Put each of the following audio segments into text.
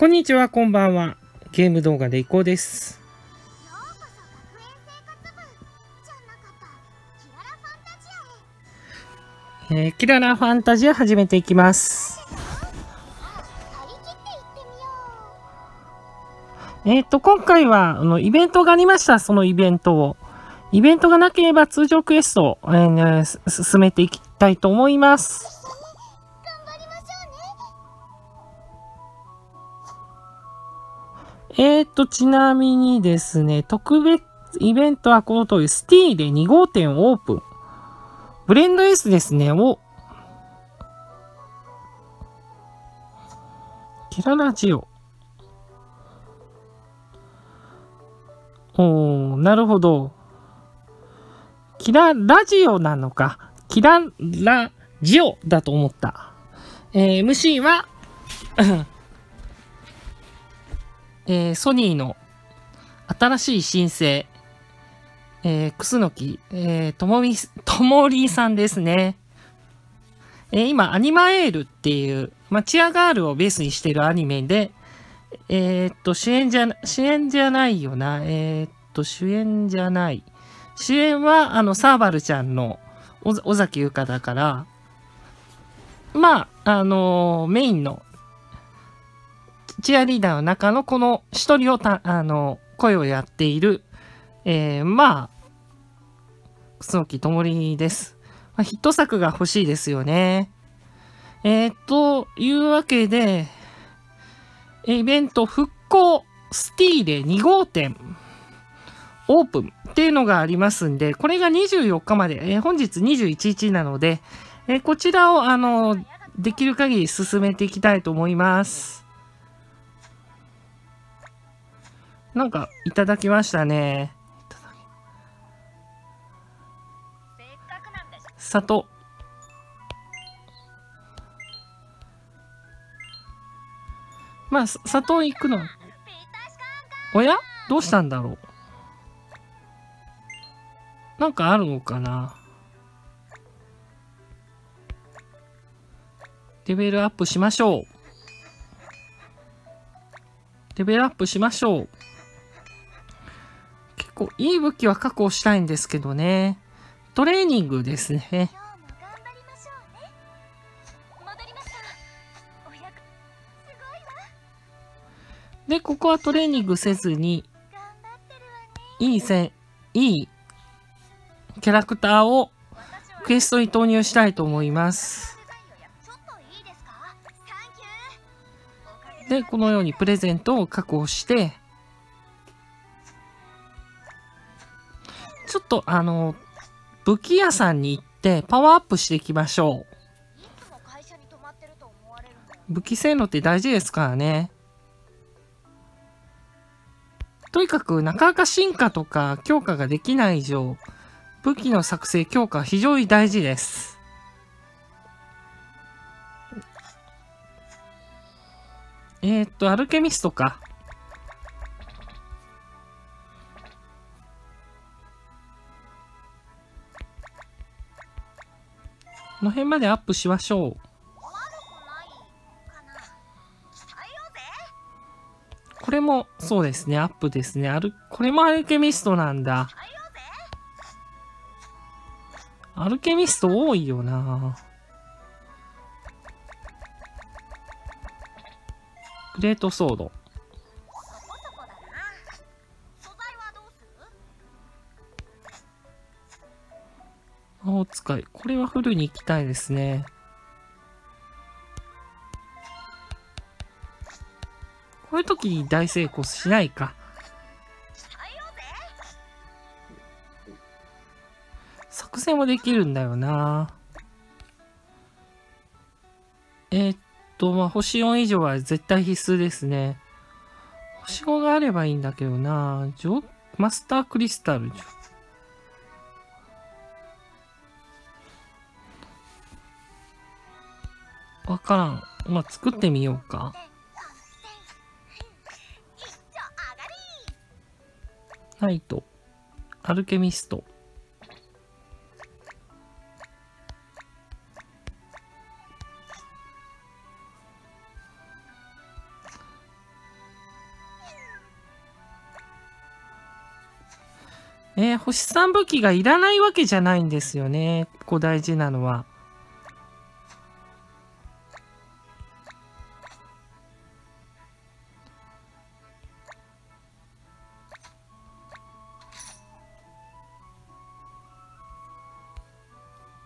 こんにちは、こんばんは。ゲーム動画でいこうです。キララファンタジア始めていきます。今回は、イベントがありました。そのイベントを。イベントがなければ通常クエストを、進めていきたいと思います。ちなみにですね、特別イベントはこの通り、スティーで2号店オープン。ブレンドエースですね、を。キララジオ。なるほど。キララジオなのか。キララジオだと思った。MC は、ソニーの新しい新星、くすのき、ともりさんですね。今、アニマエールっていう、チアガールをベースにしているアニメで、主演じゃない。主演は、サーバルちゃんの尾崎ゆかだから、メインの、チアリーダーの中のこの一人を声をやっている、楠木ともりです。ヒット作が欲しいですよね。というわけで、イベント復興スティーレ2号店オープンっていうのがありますんで、これが24日まで、本日21日なので、こちらをできる限り進めていきたいと思います。なんか、いただきましたね。砂糖。砂糖いくの。おや？どうしたんだろう？なんかあるのかな？レベルアップしましょう。いい武器は確保したいんですけどね。トレーニングですね。で、ここはトレーニングせずに、いいキャラクターをクエストに投入したいと思います。で、このようにプレゼントを確保して、ちょっと武器屋さんに行ってパワーアップしていきましょう。武器性能って大事ですからね。とにかくなかなか進化とか強化ができない以上、武器の作成強化は非常に大事です。アルケミストか。この辺までアップしましょう。これもそうですね、アップですね。これもアルケミストなんだ。アルケミスト多いよな。グレートソード。魔法使い。これはフルに行きたいですね。こういう時に大成功しないか。作戦もできるんだよな。星4以上は絶対必須ですね。星5があればいいんだけどな。マスタークリスタル。わからん。作ってみようか。ナイト、アルケミスト。星3武器がいらないわけじゃないんですよね。ここ大事なのは。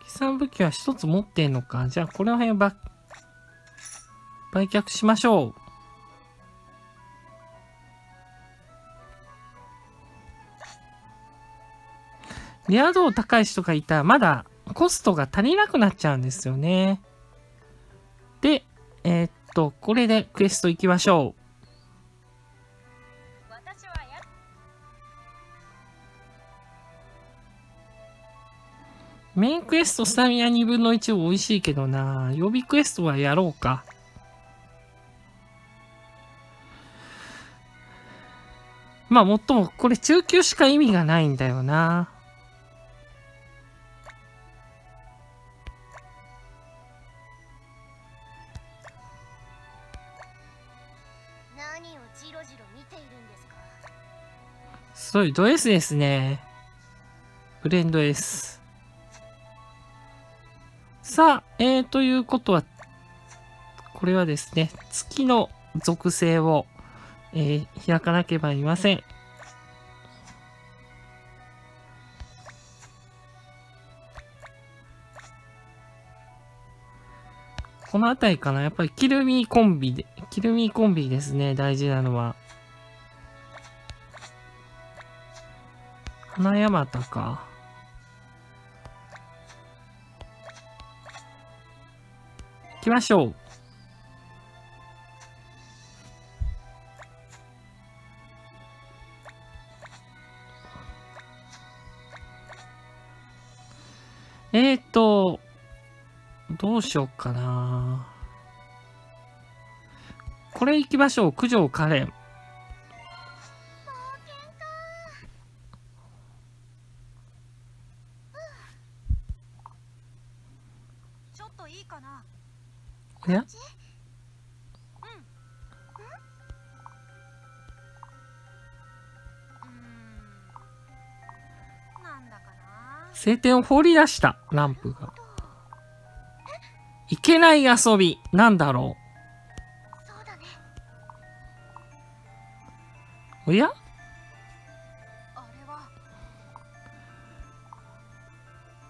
星3武器は1つ持ってんのか。じゃあこの辺を売却しましょう。レア度高い人がいたらまだコストが足りなくなっちゃうんですよね。で、これでクエスト行きましょう。メインクエストスタミナ2分の1も美味しいけどな。予備クエストはやろうか。まあもっともこれ中級しか意味がないんだよな。すごいド S ですね。フレンド S。さあ、ということは、これはですね、月の属性を、開かなければいません。この辺りかな、やっぱりキルミーコンビですね、大事なのは。花山田か。行きましょう。どうしよっかな。これ行きましょう。九条カレン。おや？晴天を放り出したランプが。いけない遊び、なんだろう。そうだね、おや？あれは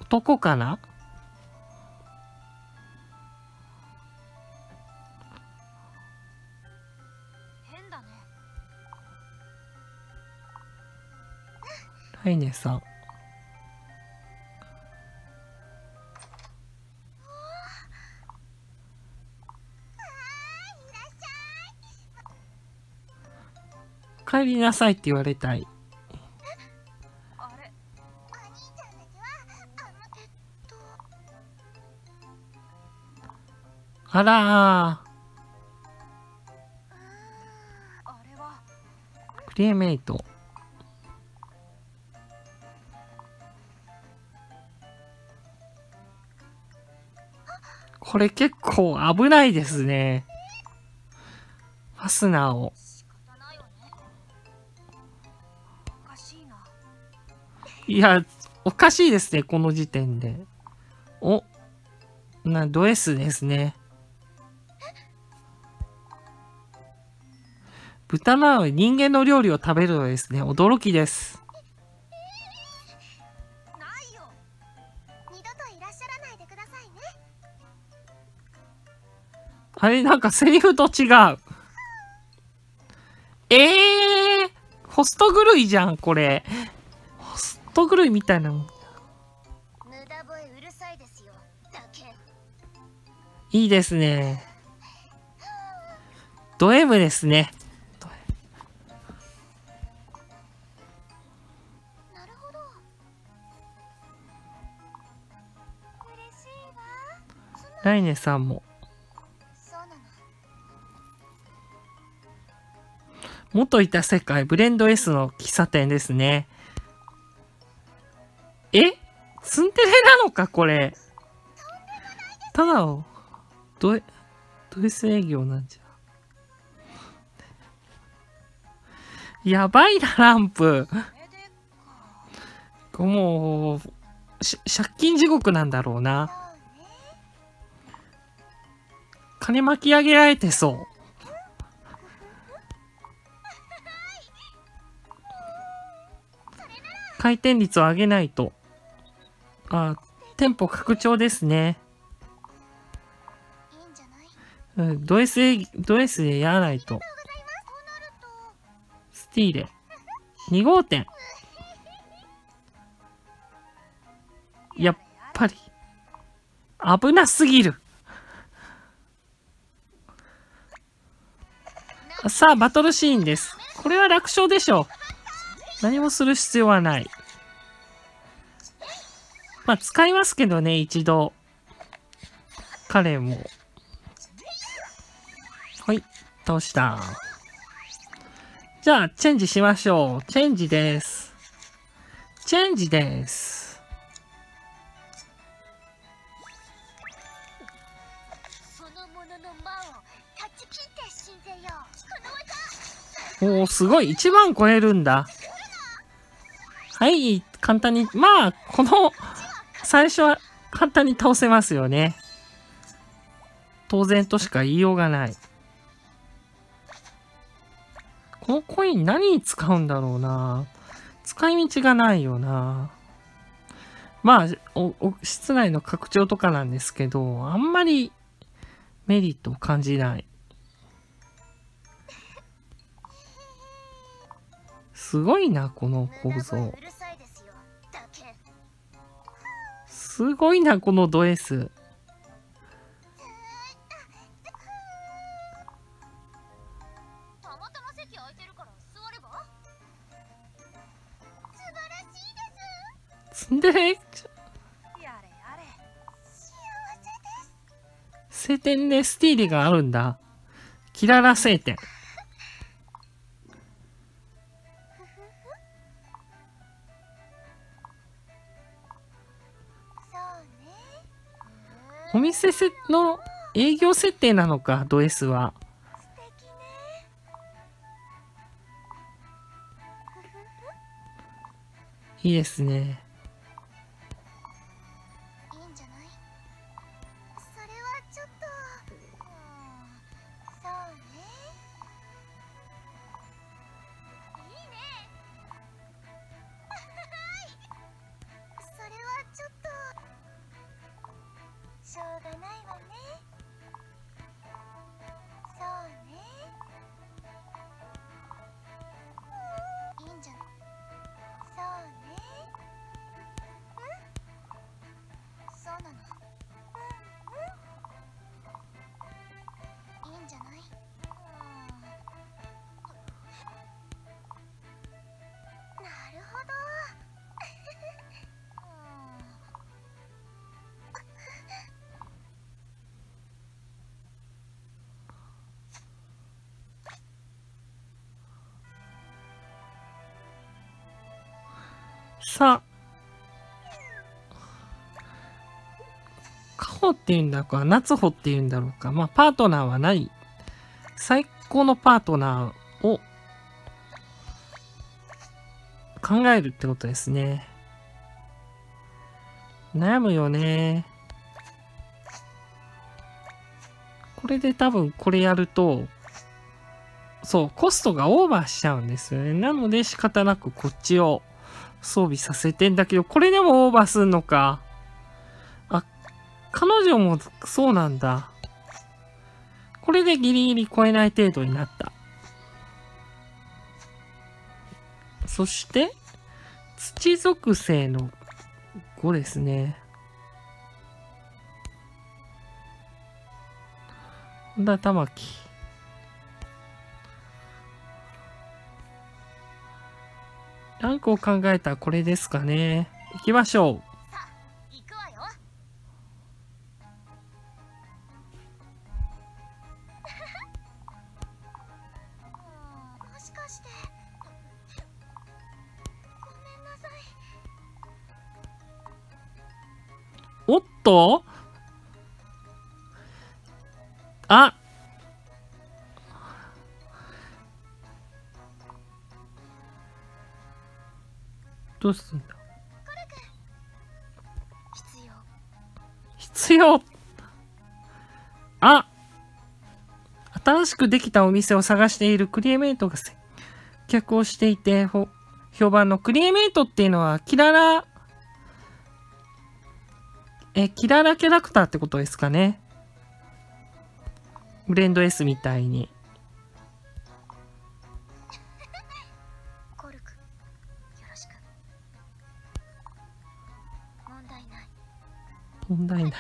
男かな？変だね。ライネさん。お帰りなさいって言われたい。あらー、クレーメイト。これ結構危ないですね。ファスナーをいや、おかしいですね、この時点で。お、ド S ですね。豚なのに人間の料理を食べるのですね、驚きです。ないよ。二度といらっしゃらないでくださいね。あれ、なんかセリフと違う。ホスト狂いじゃん、これ。トグルイみたいなもん。いいですね。ド M ですね。なるほど。嬉しいわ。ライネさんも。元いた世界ブレンド S の喫茶店ですね。ツンデレなのか、これ。ただを、ド S 営業なんじゃ。やばいな、ランプ。もう借金地獄なんだろうな。金巻き上げられてそう。回転率を上げないと。あ、店舗拡張ですね。うん、ド S でやらないと。スティーレ。2号店。やっぱり。危なすぎる。さあ、バトルシーンです。これは楽勝でしょう。何もする必要はない。まあ、使いますけどね、一度。彼も。はい、倒した。じゃあ、チェンジしましょう。チェンジです。チェンジです。おお、すごい。1万超えるんだ。はい、簡単に。まあ、この、最初は簡単に倒せますよね。当然としか言いようがない。このコイン何に使うんだろうな。使い道がないよな。まあ、室内の拡張とかなんですけど、あんまりメリットを感じない。すごいな、この構造。すごいな、このド S。で、晴天でスティーリがあるんだ。キララ晴天。お店の営業設定なのか、ド S は。いいですね。さあ、カホっていうんだか、ナツホっていうんだろうか。まあ、パートナーはない。最高のパートナーを考えるってことですね。悩むよね。これで多分これやると、そう、コストがオーバーしちゃうんですよね。なので仕方なくこっちを装備させてんだけど、これでもオーバーすんのか。あ、彼女もそうなんだ。これでギリギリ超えない程度になった。そして、土属性の5ですね。本田玉木。ランクを考えたらこれですかね。行きましょう。おっと、あ、どうすんだ。ですよ。あ、新しくできたお店を探しているクリエメイトが接客をしていて評判のクリエメイトっていうのはキララキャラクターってことですかね。ブレンド S みたいに。問題ない。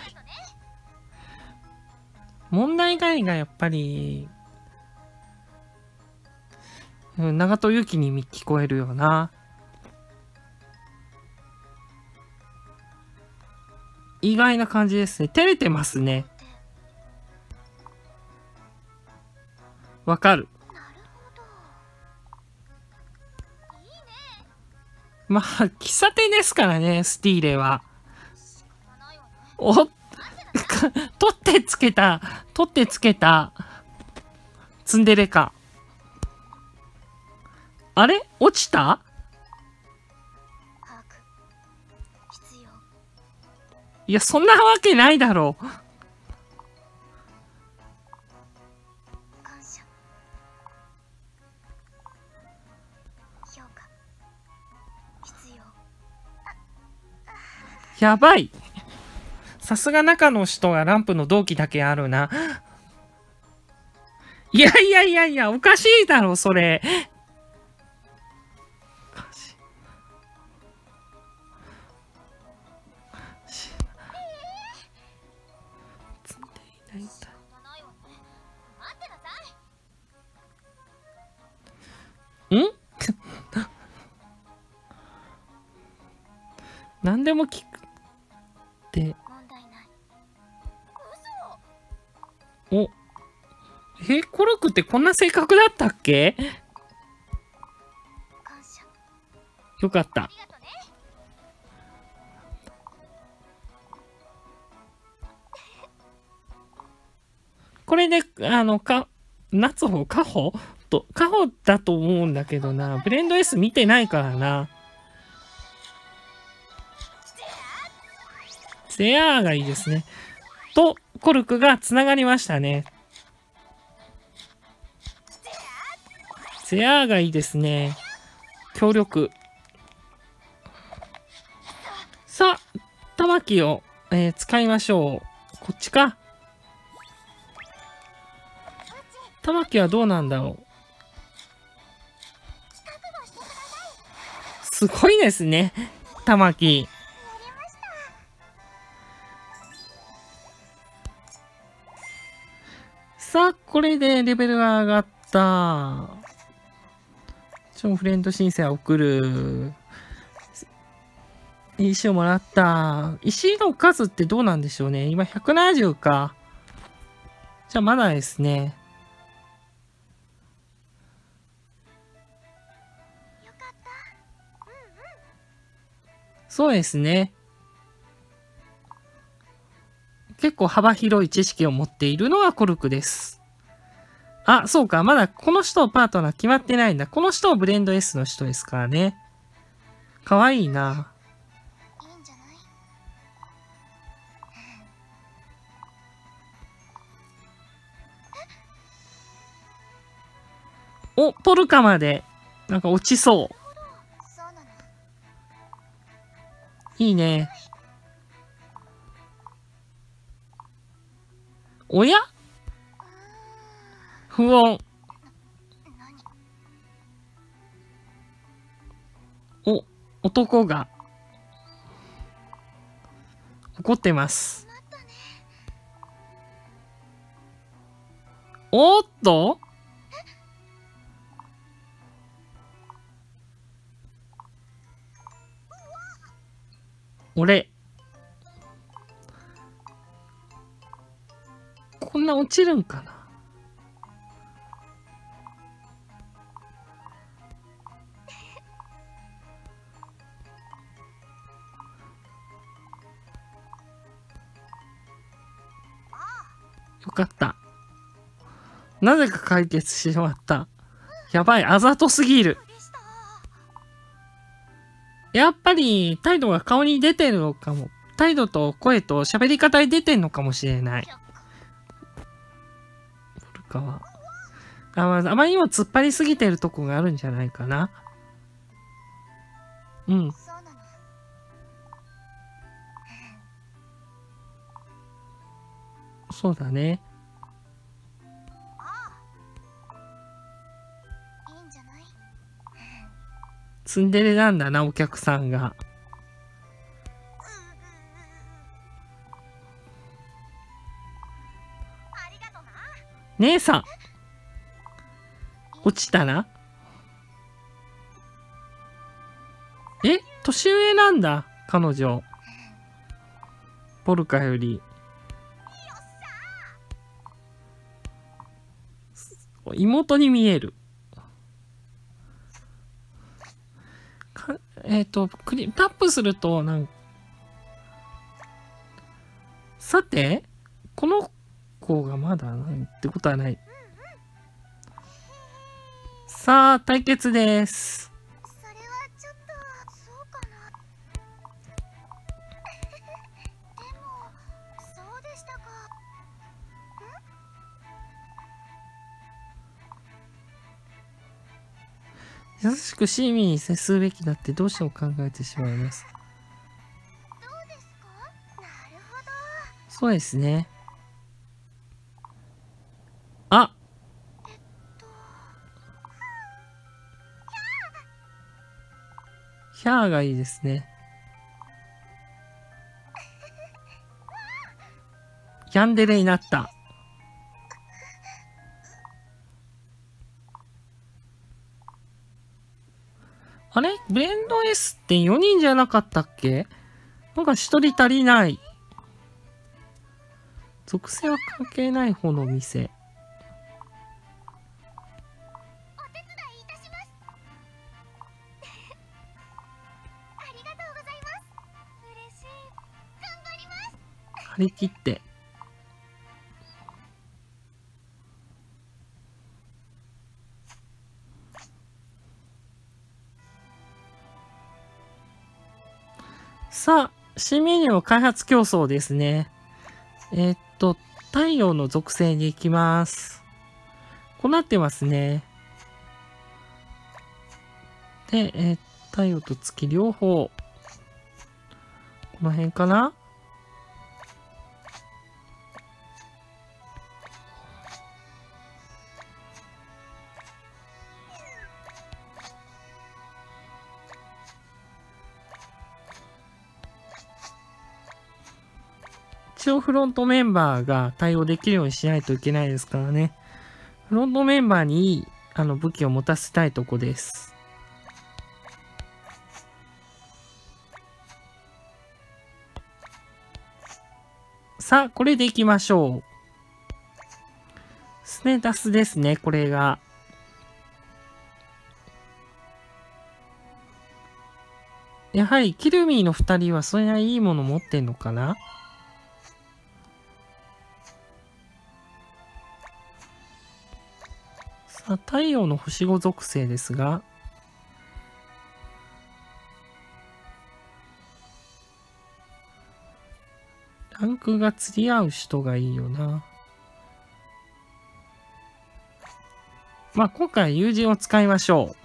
問題外がやっぱり、長戸ゆきに聞こえるような。意外な感じですね。照れてますね。わかる。まあ、喫茶店ですからね、スティーレは。お、取ってつけた、ツンデレか。あれ落ちた？いや、そんなわけないだろう。やばい。さすが中の人がランプの同期だけあるな。いやいやいやいや、おかしいだろ、それ。おかしい。ん？何でも聞くって。お、コルクってこんな性格だったっけ？よかった。これで、夏穂、カホだと思うんだけどな。ブレンド S 見てないからな。ゼアーがいいですね。と、コルクがつながりましたね。ゼアーがいいですね。協力。さあ、たまきを、使いましょう。こっちか。たまきはどうなんだろう。すごいですね、たまき。さあ、これでレベルが上がった。超フレンド申請は送る。石をもらった。石の数ってどうなんでしょうね。今170か。じゃあまだですね。よかった。うんうん、そうですね。結構幅広い知識を持っているのがコルクです。あ、そうか。まだこの人パートナー決まってないんだ。この人はブレンド S の人ですからね。かわいいな。いいんじゃない？お、ポルカまで。なんか落ちそう。いいね。おや？不穏。お、男が怒ってます。おっと？俺。こんな落ちるんかな。よかった。なぜか解決してしまった。やばい、あざとすぎる。やっぱり態度が顔に出てるのかも。態度と声と喋り方に出てんのかもしれない。古川。あまりにも突っ張りすぎてるとこがあるんじゃないかな。うん。そうだね。ツンデレなんだな、お客さんが。姉さん落ちたな。え、年上なんだ彼女、ポルカより。妹に見える。タップするとなんか。さて、この子がまだないってことはない。さあ、対決です。それはちょっとそうかな。でもそうでしたか。優しく市民に接すべきだってどうしても考えてしまいます。どうですか？なるほど。そうですね。あ。キャーがいいですね。ヤンデレになった。あれ？ブレンド S って4人じゃなかったっけ？なんか1人足りない。属性は関係ない方の店。張り切って。さあ、新メニューを開発競争ですね。太陽の属性に行きます。こうなってますね。で、太陽と月両方。この辺かな？一応フロントメンバーが対応できるようにしないといけないですからね。フロントメンバーにいい武器を持たせたいとこです。さあ、これでいきましょう。スネダスですね、これが。やはりキルミーの2人はそれなりにいいもの持ってんのかな。太陽の星5属性ですが、ランクが釣り合う人がいいよな。まあ今回友人を使いましょう。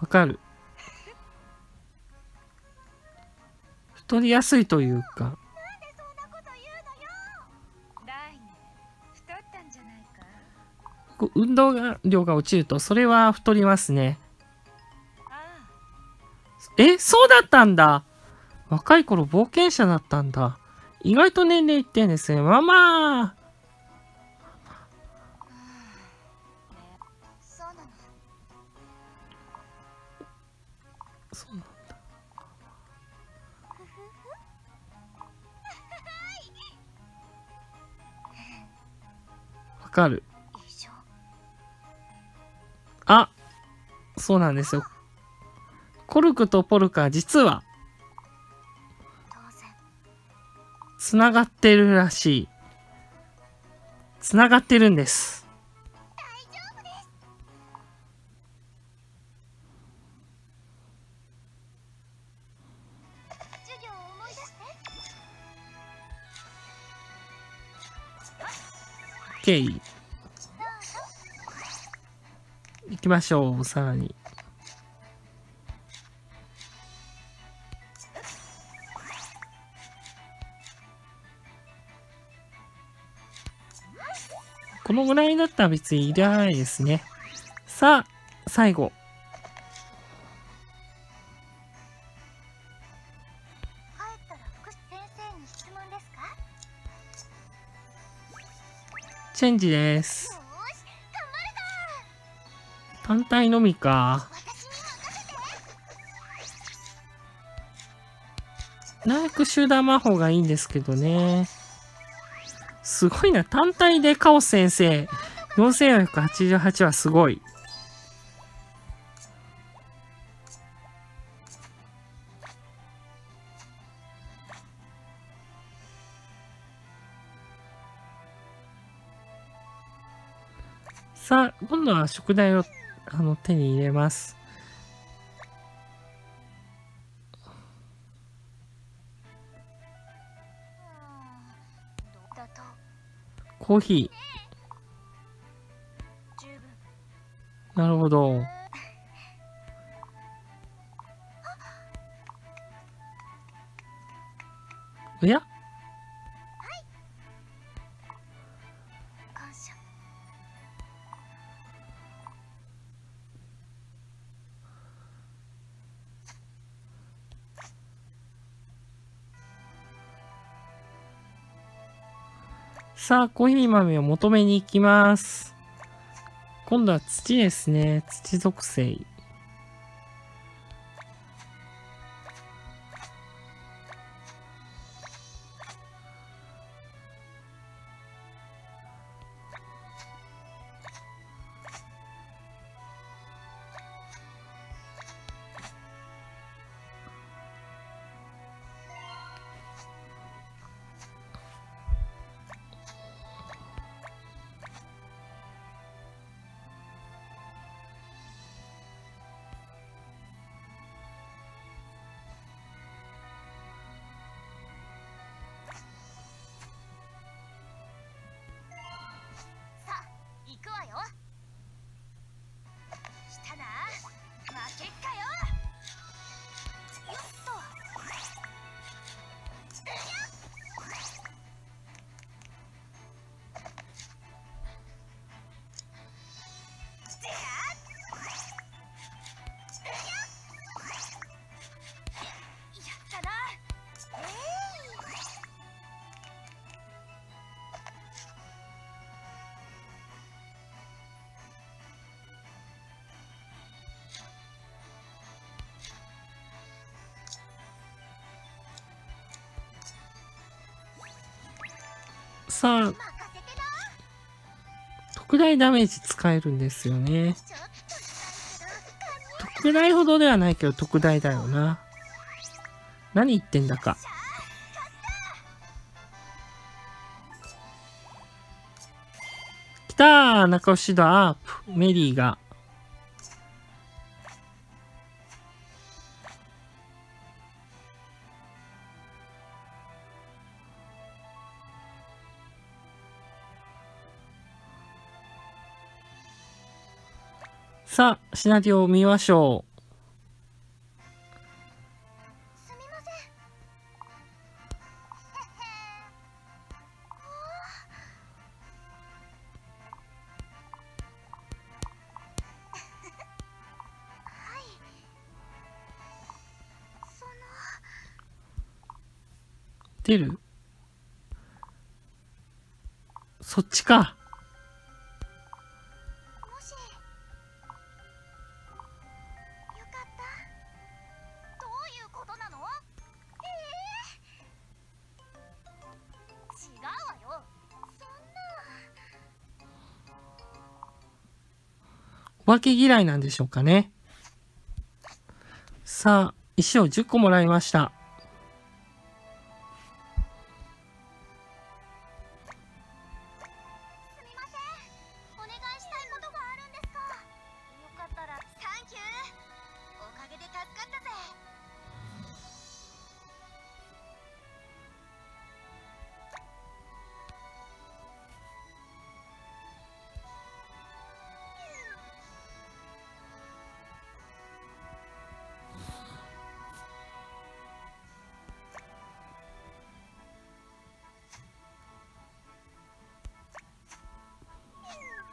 わかる。太りやすいというか。運動量が落ちるとそれは太りますね。え、そうだったんだ。若い頃冒険者だったんだ。意外と年齢いってんですね。ママ。そうなんだ。わかる。そうなんですよ。コルクとポルカは実はつながってるらしい。つながってるんです。OK、 行きましょう。さらにこのぐらいだったら別にいらないですね。さあ最後、チェンジです。単体のみか。ナーク集団魔法がいいんですけどね。すごいな。単体でカオス先生。4488はすごい。さあ、今度は食材を手に入れます。コーヒー。なるほど。おや？さあ、コーヒー豆を求めに行きます。今度は土ですね。土属性。さあ、特大ダメージ使えるんですよね。特大ほどではないけど特大だよな。何言ってんだか。きたー、仲良し度アップ。メリーがさあ、シナリオを見ましょう。すみません。はい。出る？そっちか。お化け嫌いなんでしょうかね。さあ、石を10個もらいました。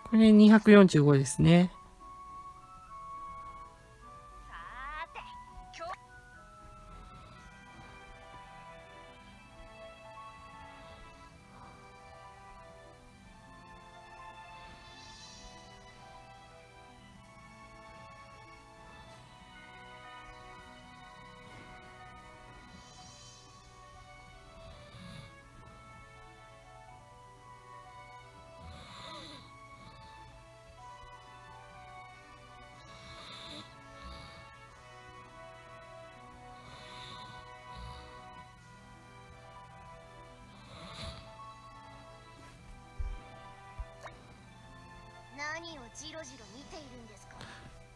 これ245ですね。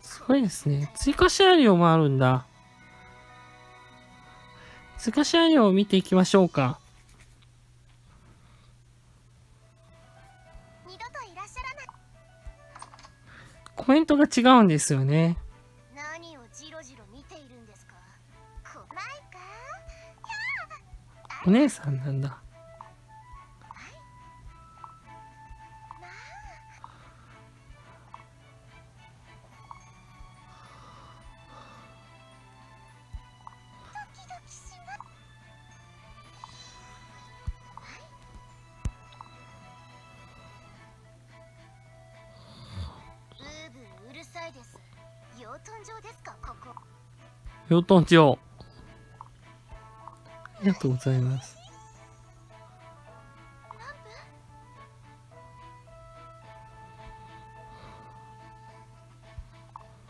すごいですね。追加シナリオもあるんだ。追加シナリオを見ていきましょうか。コメントが違うんですよね。お姉さんなんだ。養豚場、ありがとうございます。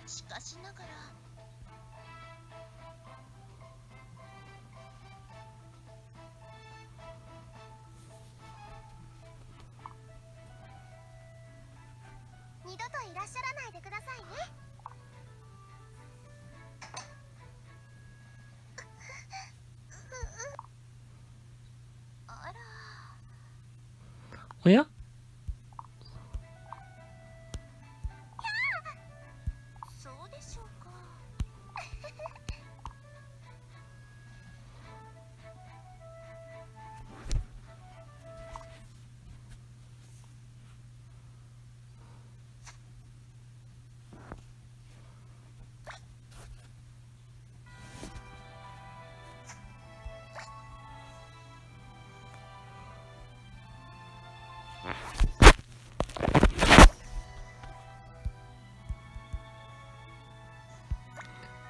しかしながら二度といらっしゃらないでくださいね。おや？そうでしょうか。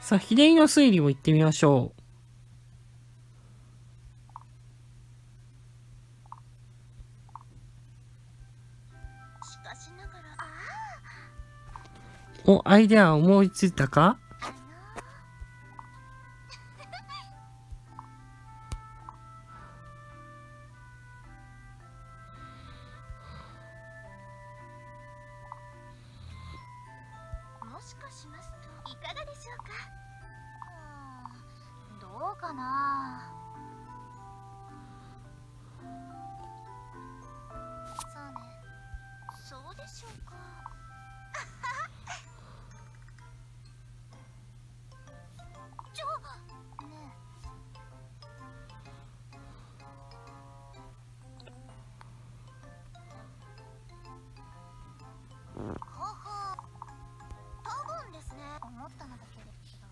さあ、日照りの推理も行ってみましょう。お、アイデアを思いついたか？思ったのだけで違う。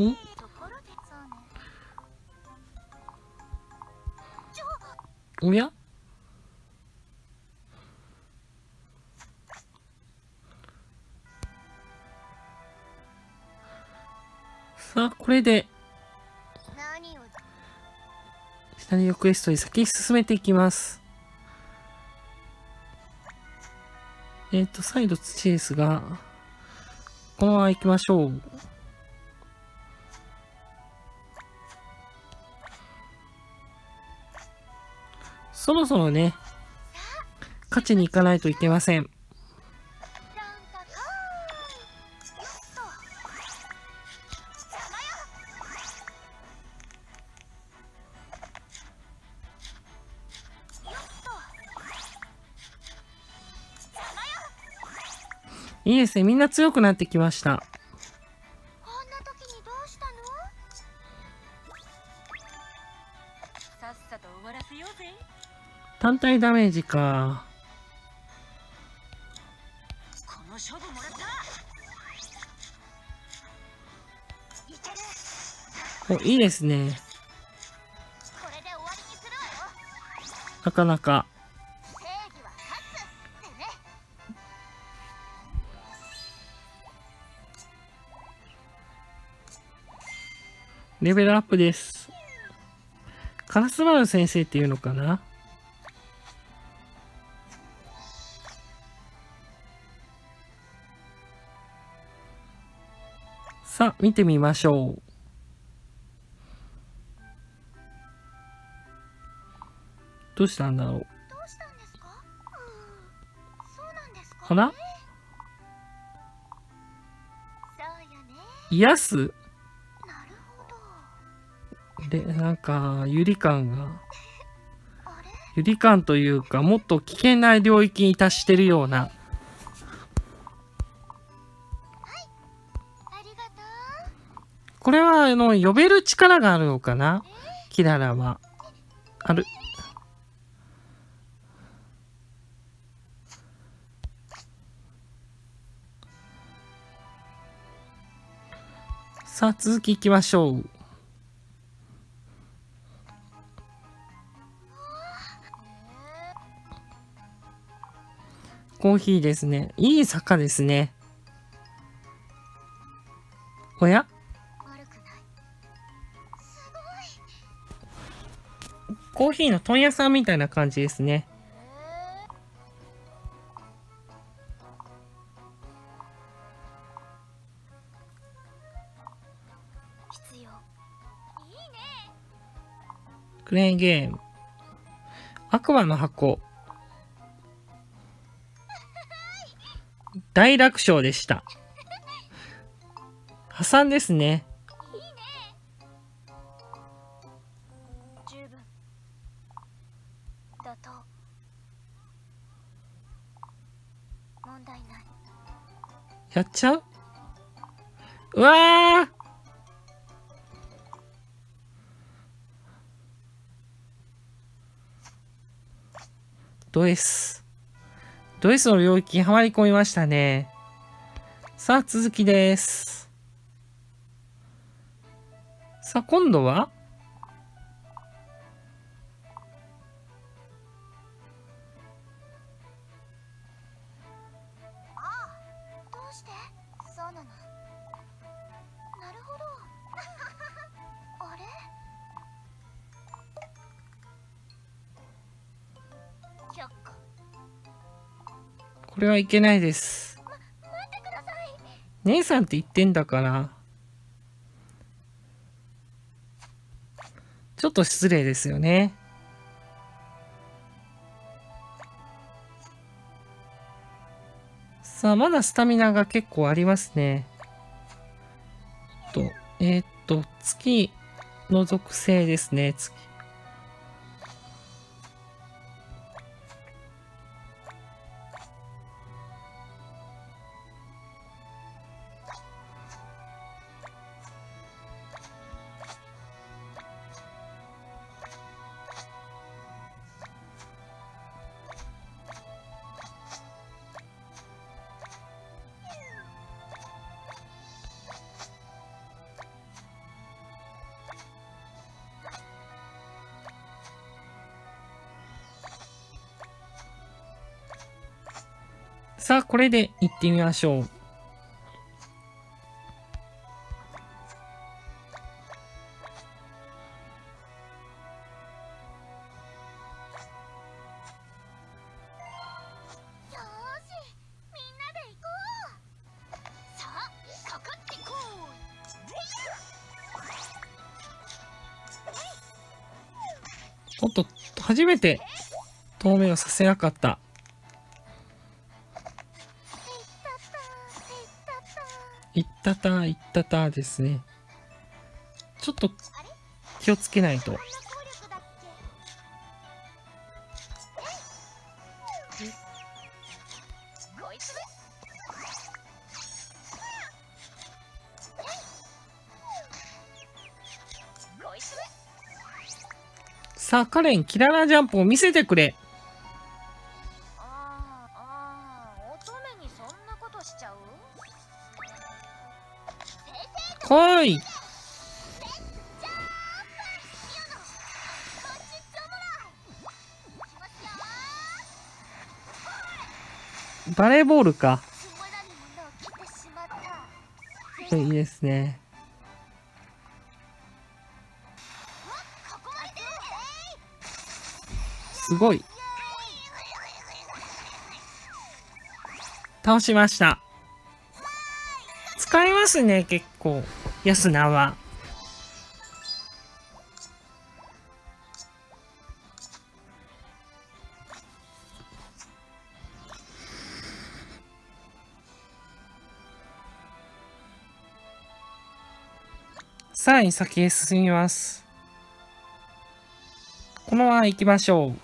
ん？おや？さあ、これで下にリクエストに先に進めていきます。再度土ですが、このまま行きましょう。そろそろね、勝ちに行かないといけません。いいですね、みんな強くなってきました。こんな時にどうしたの？さっさと終わらせようぜ。単体ダメージか。この勝負もらった。お、いいですね。これで終わりにするわよ。なかなか。レベルアップです。カラスバル先生っていうのかな？さあ、見てみましょう。どうしたんだろう？どうしたんですか？そうなんですか？あら？癒す？で、なんかゆり感がゆり感というか、もっと危険な領域に達してるような。はい、ありがとう。これは呼べる力があるのかな、キララは。ある。さあ、続きいきましょう。コーヒーですね。いい坂ですね。おや？コーヒーの問屋さんみたいな感じですね。クレーンゲーム。悪魔の箱。大楽勝でした。破産ですね。いいね。十分。妥当。問題ない。やっちゃう？うわー！ド S。ドイツの領域にはまり込みましたね。さあ、続きです。さあ、今度はどうしてそうなの？なるほど。あれ？これはいけないです。待ってください。姉さんって言ってんだから。ちょっと失礼ですよね。さあ、まだスタミナが結構ありますね。月の属性ですね。月。さあ、これで行ってみましょう。おっと、初めて透明をさせなかった。いったた、いったたですね。ちょっと気をつけないと。さあ、カレン、キララジャンプを見せてくれ。来い。バレーボールか。いいですね。すごい。倒しました。使いますね、結構。ヤスナは。さらに先へ進みます。このまま行きましょう。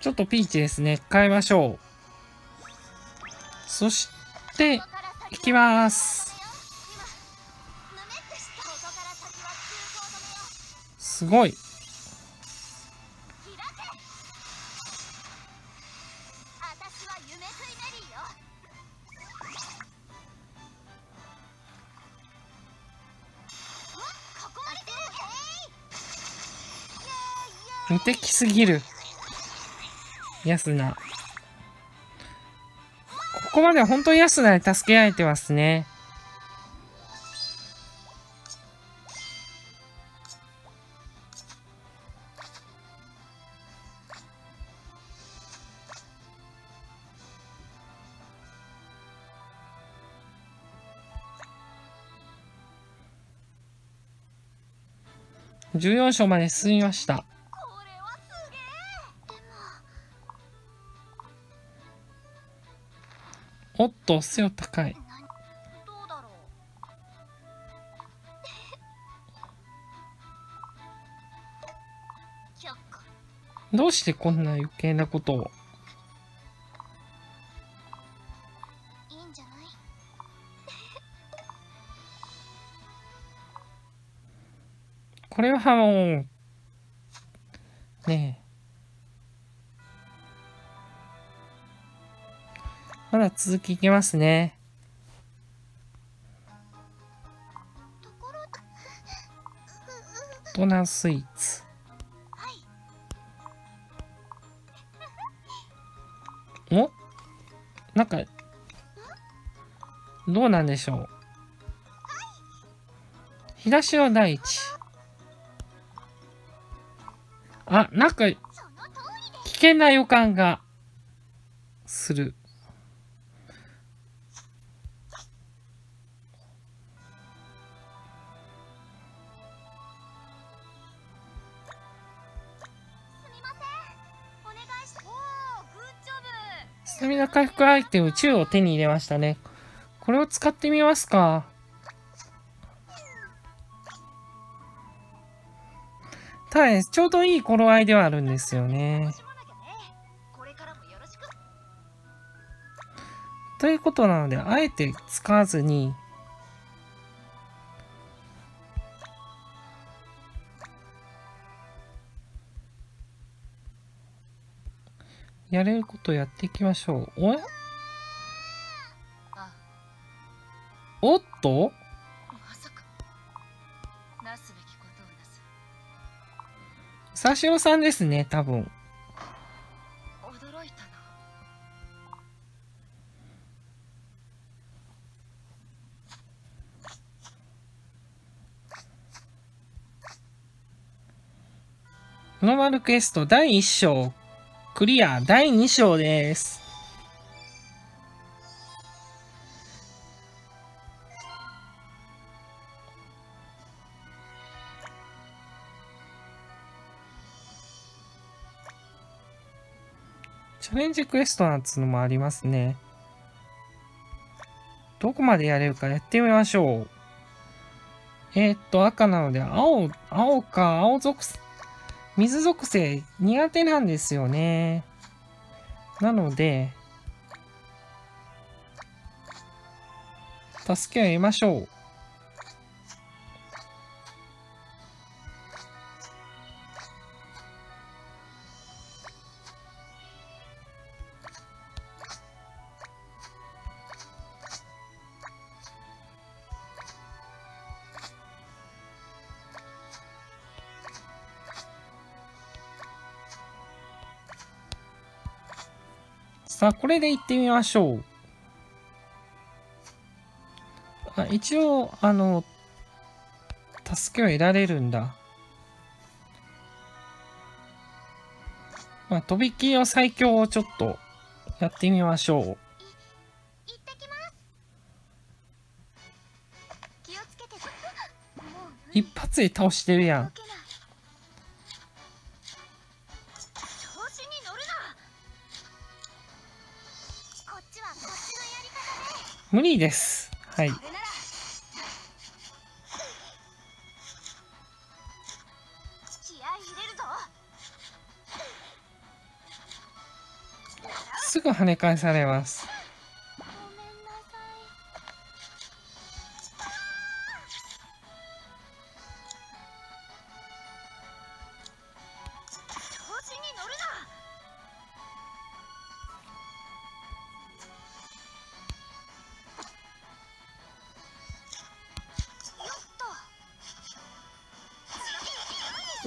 ちょっとピーチですね。変えましょう。そして、いきます。すごい。無敵すぎる。ヤスナ。ここまでは本当にヤスナで助け合えてますね。14章まで進みました。おっと、背を高い。どうしてこんな余計なことを。これはもうねえ、まだ続きいけますね。大人スイーツ。お、なんかどうなんでしょう。東の大地。あ、なんか、危険な予感がする。スタミナ回復アイテム宙を手に入れましたね。これを使ってみますか。ただ、ね、ちょうどいい頃合いではあるんですよね。ということなので、あえて使わずに、やれることやっていきましょう。おっと、久代さんですね、多分。ノーマルクエスト第1章クリア、第2章です。チャレンジクエストなんつうのもありますね。どこまでやれるかやってみましょう。赤なので、青属性、水属性苦手なんですよね。なので、助けを得ましょう。さあ、これで行ってみましょう。あ、一応、助けを得られるんだ。まあ、とびきりの最強をちょっとやってみましょう。行ってきます。気をつけて。一発で倒してるやん。無理です。はい。すぐ跳ね返されます。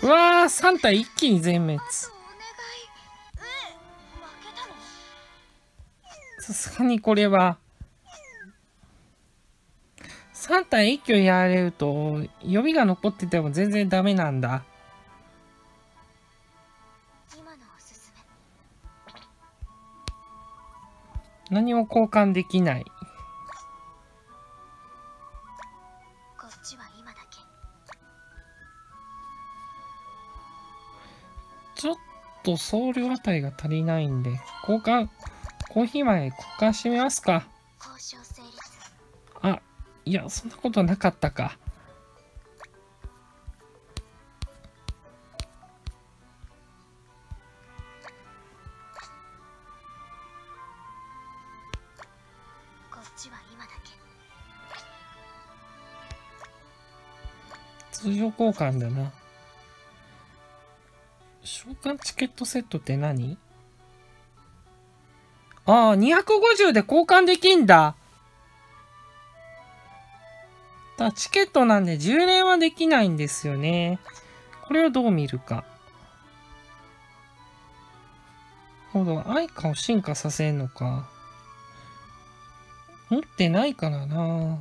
うわあ、3体一気に全滅。さすがにこれは3体一挙やられると予備が残ってても全然ダメなんだ。何も交換できない。ちょっと総量あたりが足りないんで、交換、コーヒー前交換してみますか。あ、いや、そんなことなかったか。通常交換だな。召喚チケットセットって何？ああ、250で交換できんだ。ただチケットなんで10連はできないんですよね。これをどう見るか。なるほど、アイカを進化させんのか。持ってないからな。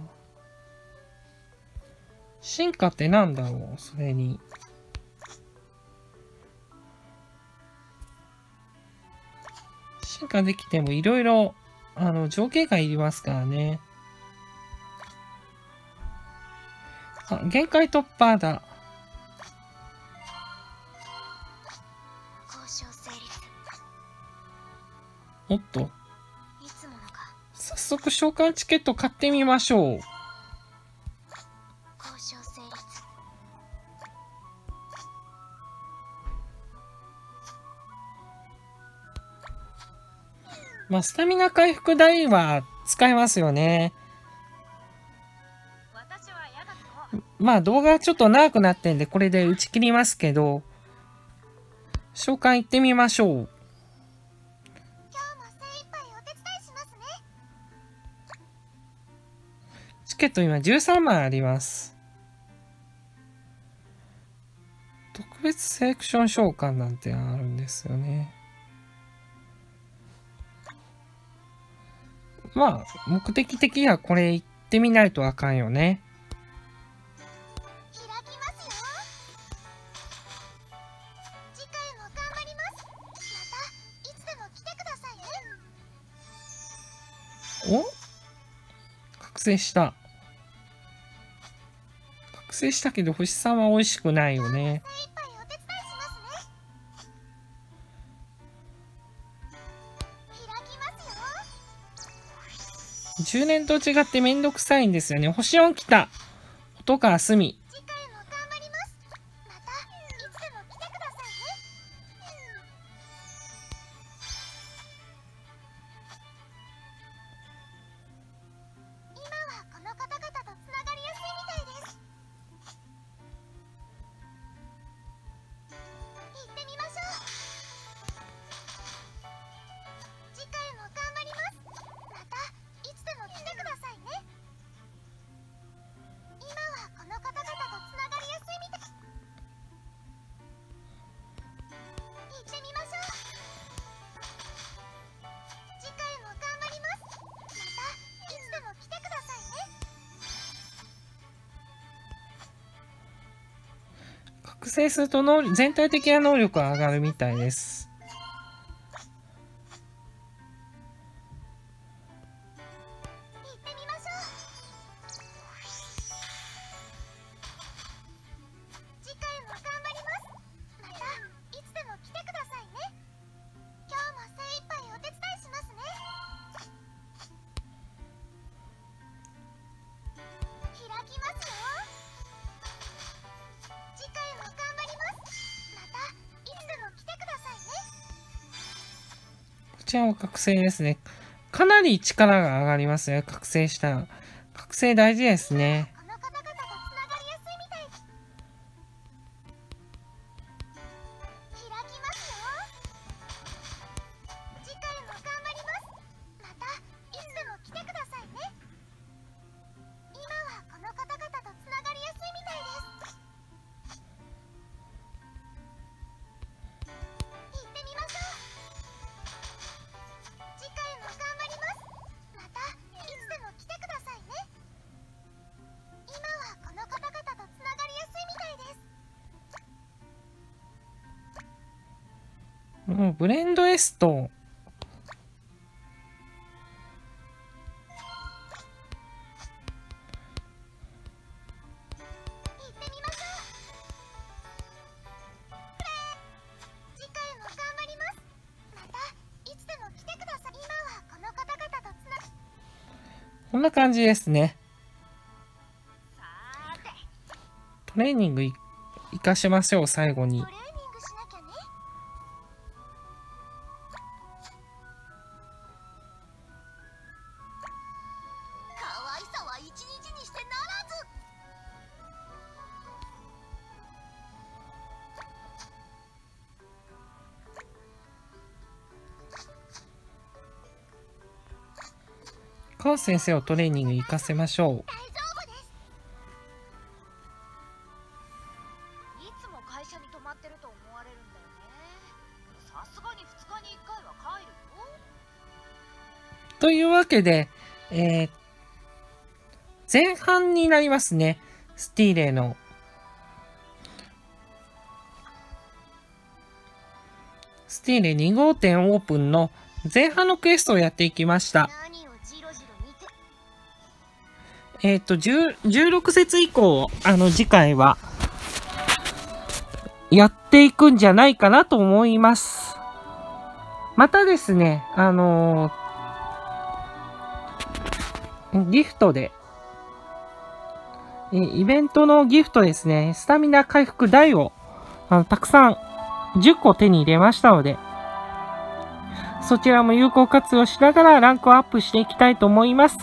進化ってなんだろう、それに。何ができてもいろいろ条件がいりますからね。あ、限界突破だ。おっと、早速召喚チケット買ってみましょう。まあ、スタミナ回復台は使えますよね。まあ動画ちょっと長くなってんでこれで打ち切りますけど、召喚行ってみましょう。チケット今13枚あります。特別セレクション召喚なんてあるんですよね。まあ目的的にはこれ行ってみないとあかんよね。お、覚醒した。覚醒したけど星さんは美味しくないよね。10年と違ってめんどくさいんですよね。星4来た。音川澄。覚醒すると全体的な能力が上がるみたいです。覚醒ですね。かなり力が上がりますね。覚醒したら。覚醒大事ですね。もうブレンドエスト。こんな感じですね。トレーニング生かしましょう、最後に。川先生をトレーニングに行かせましょう。いつも会社に泊まってると思われるんだよね。さすがに2日に1回は帰るよ。というわけで、前半になりますね。スティーレイのスティーレイ2号店オープンの前半のクエストをやっていきました。16節以降、次回は、やっていくんじゃないかなと思います。またですね、ギフトで、イベントのギフトですね、スタミナ回復台を、たくさん、10個手に入れましたので、そちらも有効活用しながらランクをアップしていきたいと思います。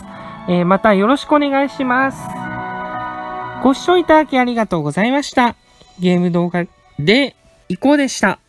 またよろしくお願いします。ご視聴いただきありがとうございました。ゲーム動画でいこうでした。